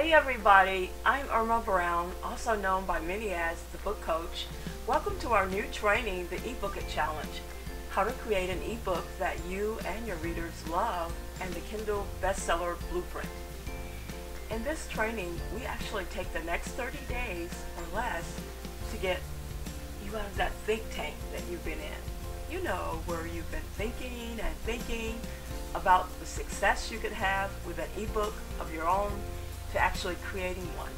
Hey everybody, I'm Irma Brown, also known by many as the Book Coach. Welcome to our new training, the Ebook It Challenge. How to create an ebook that you and your readers love, and the Kindle Bestseller Blueprint. In this training, we actually take the next 30 days or less to get you out of that think tank that you've been in. You know, where you've been thinking and thinking about the success you could have with an ebook of your own, to actually creating one,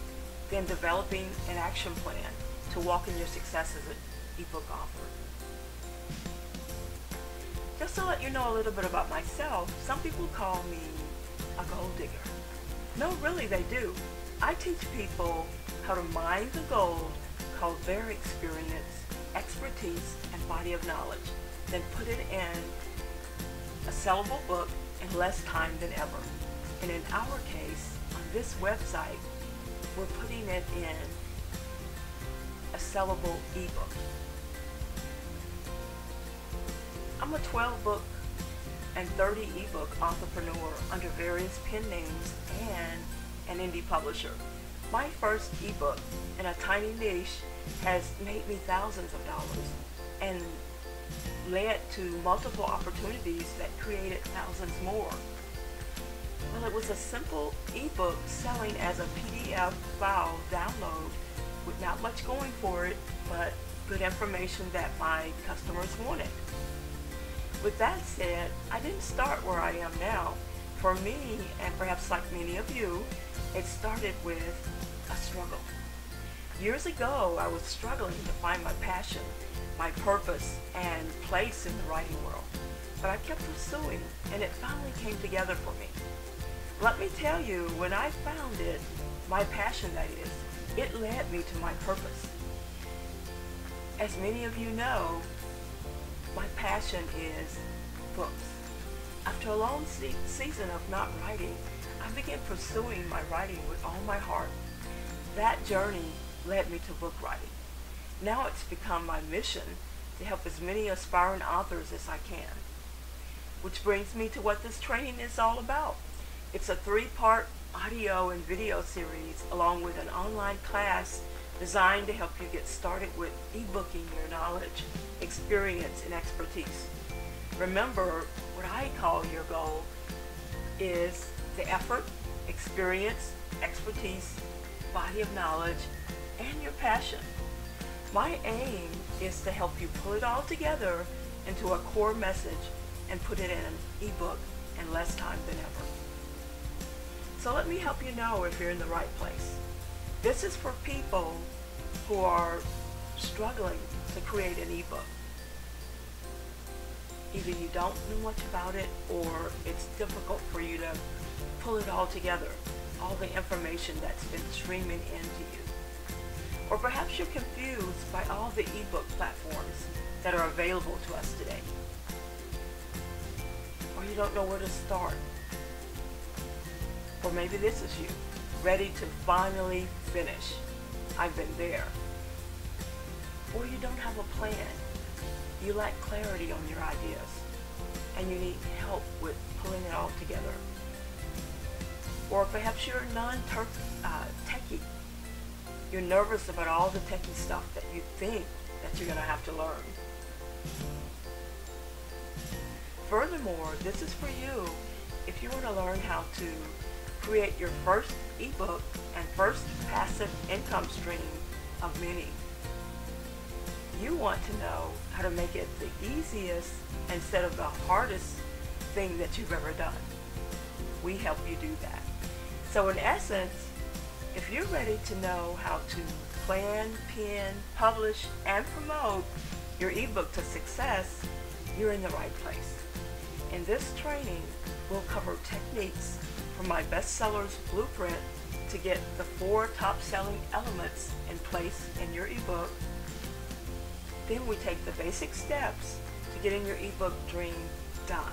then developing an action plan to walk in your success as an ebook author. Just to let you know a little bit about myself, some people call me a gold digger. No, really they do. I teach people how to mine the gold called their experience, expertise, and body of knowledge, then put it in a sellable book in less time than ever. And in our case, on this website, we're putting it in a sellable ebook. I'm a 12-book and 30-ebook entrepreneur under various pen names and an indie publisher. My first ebook, in a tiny niche, has made me thousands of dollars and led to multiple opportunities that created thousands more. Well, it was a simple ebook selling as a PDF file download with not much going for it, but good information that my customers wanted. With that said, I didn't start where I am now. For me, and perhaps like many of you, it started with a struggle. Years ago, I was struggling to find my passion, my purpose, and place in the writing world. But I kept pursuing, and it finally came together for me. Let me tell you, when I found it, my passion that is, it led me to my purpose. As many of you know, my passion is books. After a long season of not writing, I began pursuing my writing with all my heart. That journey led me to book writing. Now it's become my mission to help as many aspiring authors as I can. Which brings me to what this training is all about. It's a 3-part audio and video series along with an online class designed to help you get started with ebooking your knowledge, experience, and expertise. Remember, what I call your goal is the effort, experience, expertise, body of knowledge, and your passion. My aim is to help you pull it all together into a core message and put it in an ebook in less time than ever. So let me help you know if you're in the right place. This is for people who are struggling to create an ebook. Either you don't know much about it, or it's difficult for you to pull it all together, all the information that's been streaming into you. Or perhaps you're confused by all the ebook platforms that are available to us today. Or you don't know where to start. Or maybe this is you, ready to finally finish. I've been there. Or you don't have a plan. You lack clarity on your ideas, and you need help with pulling it all together. Or perhaps you're non-techie. You're nervous about all the techie stuff that you think that you're going to have to learn. Furthermore, this is for you if you want to learn how to create your first ebook and first passive income stream of many. You want to know how to make it the easiest instead of the hardest thing that you've ever done. We help you do that. So in essence, if you're ready to know how to plan, pen, publish, and promote your ebook to success, you're in the right place. In this training, we'll cover techniques from my bestsellers blueprint to get the 4 top-selling elements in place in your ebook. Then we take the basic steps to getting your ebook dream done,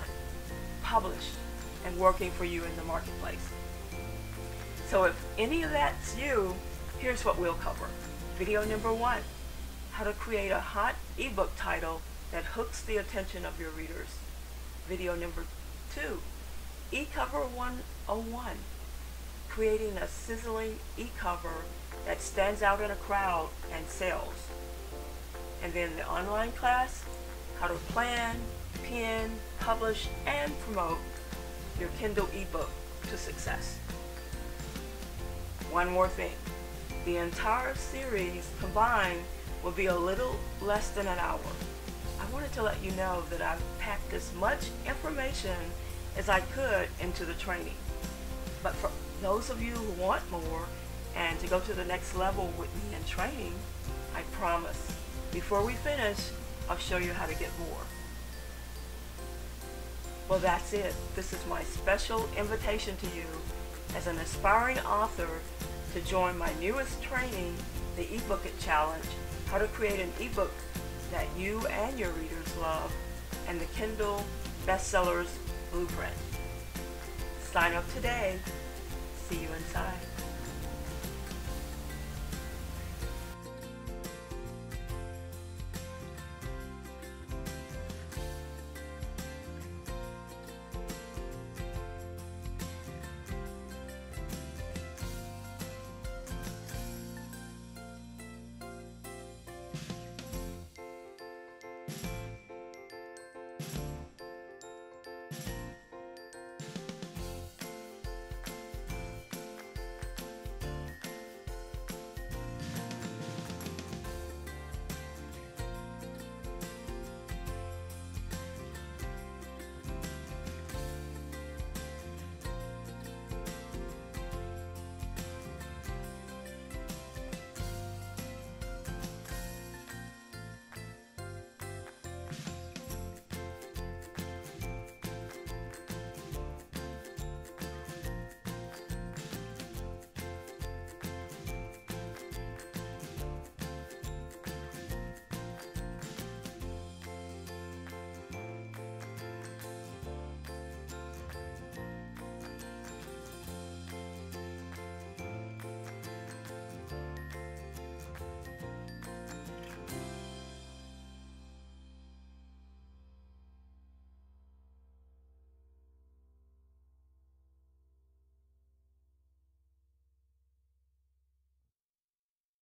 published, and working for you in the marketplace. So if any of that's you, here's what we'll cover. Video number 1, how to create a hot ebook title that hooks the attention of your readers. Video number 2, E-cover 101, creating a sizzling e-cover that stands out in a crowd and sells. And then the online class, how to plan, pen, publish, and promote your Kindle ebook to success. One more thing, the entire series combined will be a little less than an hour. I wanted to let you know that I've packed as much information as I could into the training. But for those of you who want more and to go to the next level with me in training, I promise, before we finish, I'll show you how to get more. Well, that's it. This is my special invitation to you as an aspiring author to join my newest training, the Ebook It Challenge, how to create an ebook that you and your readers love, and the Kindle Bestsellers Blueprint. Sign up today. See you inside.